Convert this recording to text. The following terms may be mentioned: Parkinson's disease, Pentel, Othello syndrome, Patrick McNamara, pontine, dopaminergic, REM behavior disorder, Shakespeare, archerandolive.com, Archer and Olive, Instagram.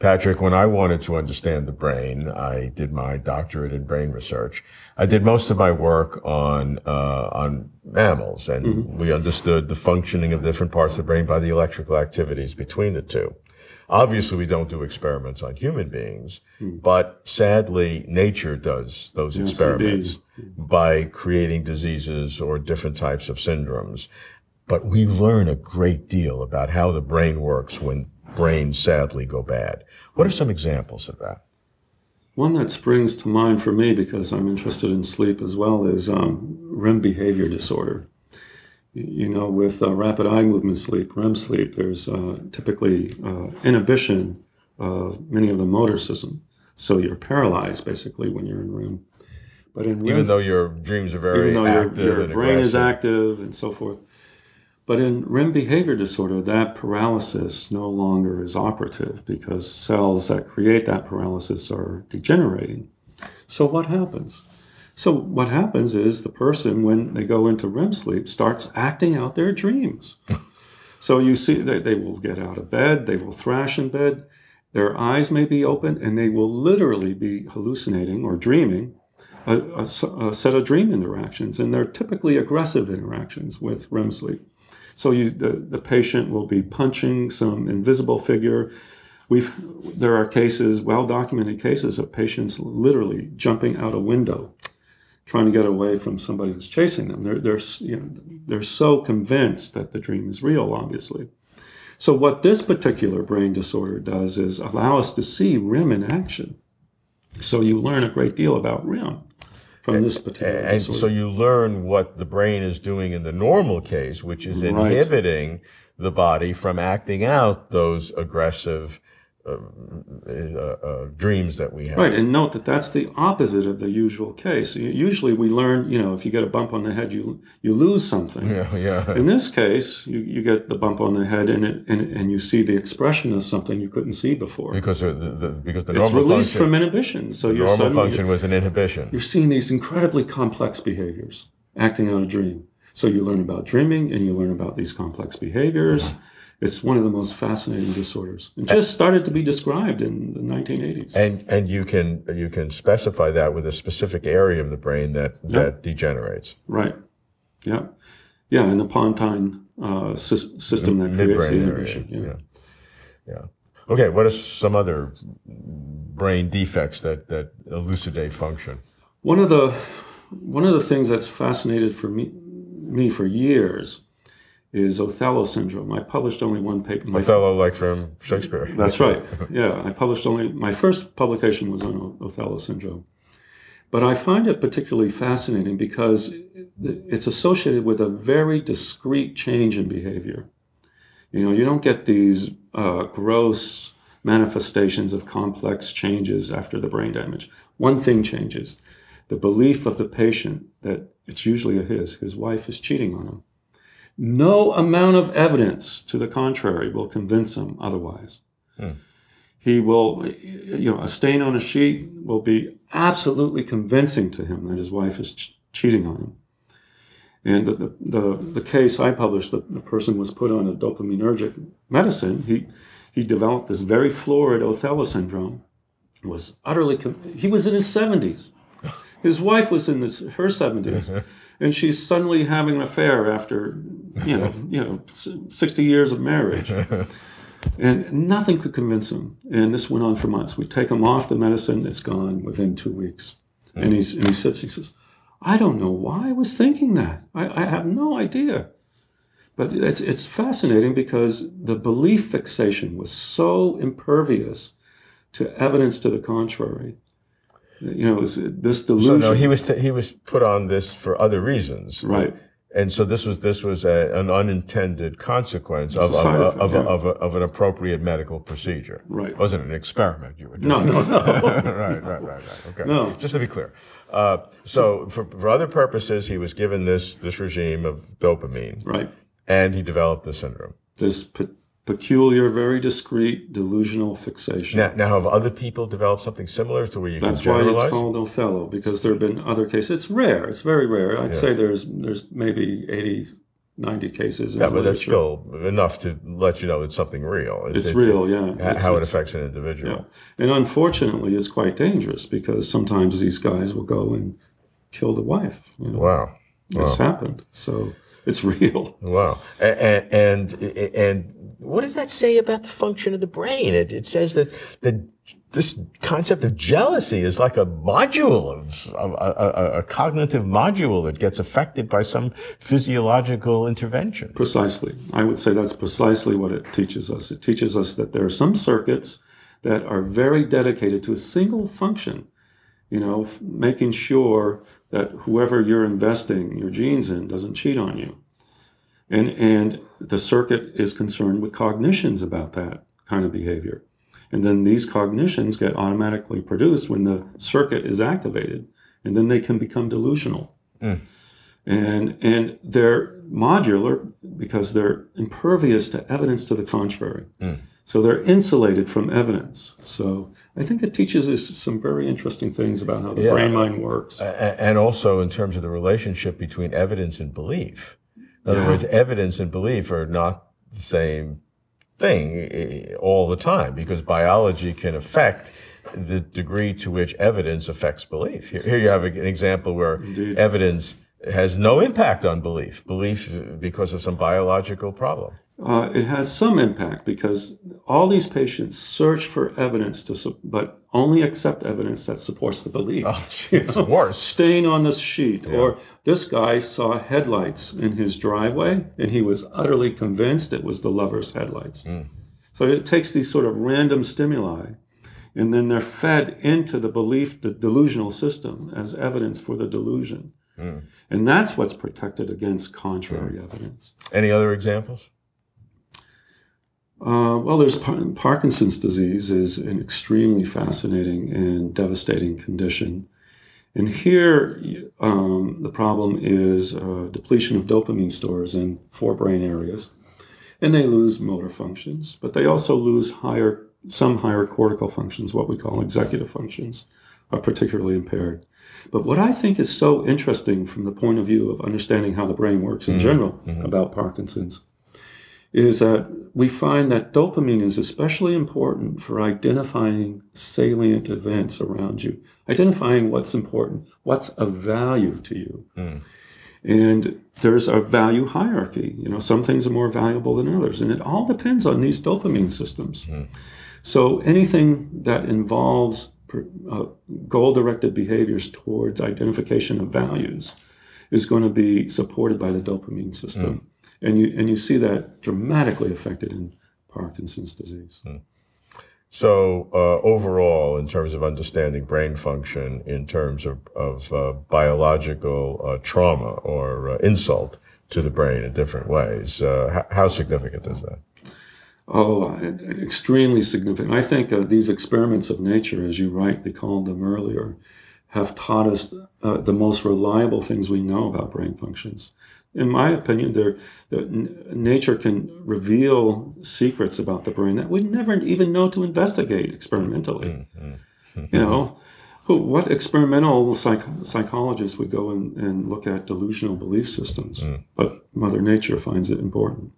Patrick, when I wanted to understand the brain, I did my doctorate in brain research. I did most of my work on mammals, and we understood the functioning of different parts of the brain by the electrical activities between the two. Obviously, we don't do experiments on human beings, but sadly, nature does those experiments by creating diseases or different types of syndromes. But we learn a great deal about how the brain works when brains sadly go bad. What are some examples of that? One that springs to mind for me, because I'm interested in sleep as well, is REM behavior disorder. You know, with rapid eye movement sleep, REM sleep, there's typically inhibition of many of the motor system. So you're paralyzed basically when you're in REM. But in REM, even though your dreams are very active, your brain is active and so forth. But in REM behavior disorder, that paralysis no longer is operative because cells that create that paralysis are degenerating. So what happens? So what happens is the person, when they go into REM sleep, starts acting out their dreams. So you see that they will get out of bed, they will thrash in bed, their eyes may be open, and they will literally be hallucinating or dreaming a set of dream interactions. And they're typically aggressive interactions with REM sleep. So the patient will be punching some invisible figure. There are cases, well-documented cases, of patients literally jumping out a window, trying to get away from somebody who's chasing them. They're so convinced that the dream is real, obviously. So what this particular brain disorder does is allow us to see REM in action. So you learn a great deal about REM. So you learn what the brain is doing in the normal case, which is inhibiting the body from acting out those aggressive dreams that we have. Right, and note that that's the opposite of the usual case. Usually we learn, you know, if you get a bump on the head, you lose something. Yeah, yeah. In this case, you get the bump on the head and you see the expression of something you couldn't see before. Because the normal function... It's released from inhibition. So your normal function was an inhibition. You're seeing these incredibly complex behaviors, acting out a dream. So you learn about dreaming and you learn about these complex behaviors. It's one of the most fascinating disorders. It just started to be described in the 1980s. And you can specify that with a specific area of the brain that degenerates. Right. Yeah. Yeah, and the pontine system that creates the inhibition. Yeah. Okay, what are some other brain defects that elucidate function? One of the things that's fascinated for me for years is Othello syndrome. I published only one paper. Othello, like from Shakespeare. That's right. Yeah, I published only, my first publication was on Othello syndrome. But I find it particularly fascinating because it's associated with a very discrete change in behavior. You know, you don't get these gross manifestations of complex changes after the brain damage. One thing changes: the belief of the patient that it's usually his wife is cheating on him. No amount of evidence to the contrary will convince him otherwise. He will, you know, a stain on a sheet will be absolutely convincing to him that his wife is cheating on him. And the case I published, the person was put on a dopaminergic medicine. He developed this very florid Othello syndrome. Was utterly, he was in his 70s. His wife was in her 70s, and she's suddenly having an affair after, you know, 60 years of marriage. And nothing could convince him. And this went on for months. We take him off the medicine. It's gone within 2 weeks. And he sits and says, I don't know why I was thinking that. I have no idea. But it's fascinating because the belief fixation was so impervious to evidence to the contrary. You know, this delusion. So no, he was put on this for other reasons, right? And so this was an unintended consequence of an appropriate medical procedure, right? It wasn't an experiment you were doing. No. Right. Okay. No. Just to be clear, so for other purposes, he was given this regime of dopamine, right? And he developed the syndrome. Peculiar, very discreet, delusional fixation. Now, have other people developed something similar to where you can generalize? That's why it's called Othello, because there have been other cases. It's rare. It's very rare. I'd say there's maybe 80 90 cases. Yeah, but that's still enough to let you know it's something real. It's real, yeah. How it affects an individual. Yeah. And unfortunately, it's quite dangerous because sometimes these guys will go and kill the wife. You know? Wow. It's happened. So it's real. Wow. And what does that say about the function of the brain? It says that this concept of jealousy is like a module of a cognitive module that gets affected by some physiological intervention. Precisely. I would say that's precisely what it teaches us. It teaches us that there are some circuits that are very dedicated to a single function, you know, making sure that whoever you're investing your genes in doesn't cheat on you. And the circuit is concerned with cognitions about that kind of behavior. And then these cognitions get automatically produced when the circuit is activated, and then they can become delusional. Mm. And they're modular because they're impervious to evidence to the contrary. Mm. So they're insulated from evidence. So I think it teaches us some very interesting things about how the brain-mind works. And also in terms of the relationship between evidence and belief. In other words, evidence and belief are not the same thing all the time, because biology can affect the degree to which evidence affects belief. Here you have an example where evidence has no impact on belief, because of some biological problem. It has some impact because all these patients search for evidence, but only accept evidence that supports the belief. Oh, it's worse. Stain on this sheet, or this guy saw headlights in his driveway, and he was utterly convinced it was the lover's headlights. Mm. So it takes these sort of random stimuli, and then they're fed into the belief, the delusional system, as evidence for the delusion. Mm. And that's what's protected against contrary evidence. Any other examples? Well, there's Parkinson's disease is an extremely fascinating and devastating condition. And here, the problem is depletion of dopamine stores in four brain areas. And they lose motor functions, but they also lose some higher cortical functions, what we call executive functions, are particularly impaired. But what I think is so interesting from the point of view of understanding how the brain works in general about Parkinson's is that we find that dopamine is especially important for identifying salient events around you, identifying what's important, what's of value to you. Mm. And there's a value hierarchy. You know, some things are more valuable than others, and it all depends on these dopamine systems. Mm. So anything that involves goal-directed behaviors towards identification of values is going to be supported by the dopamine system. Mm. And you see that dramatically affected in Parkinson's disease. Hmm. So overall, in terms of understanding brain function, in terms of biological trauma or insult to the brain in different ways, how significant is that? Oh, extremely significant. I think these experiments of nature, as you rightly called them earlier, have taught us the most reliable things we know about brain functions. In my opinion, nature can reveal secrets about the brain that we never even know to investigate experimentally. Mm-hmm. You know, what experimental psychologists would go and look at delusional belief systems? Mm. But Mother Nature finds it important.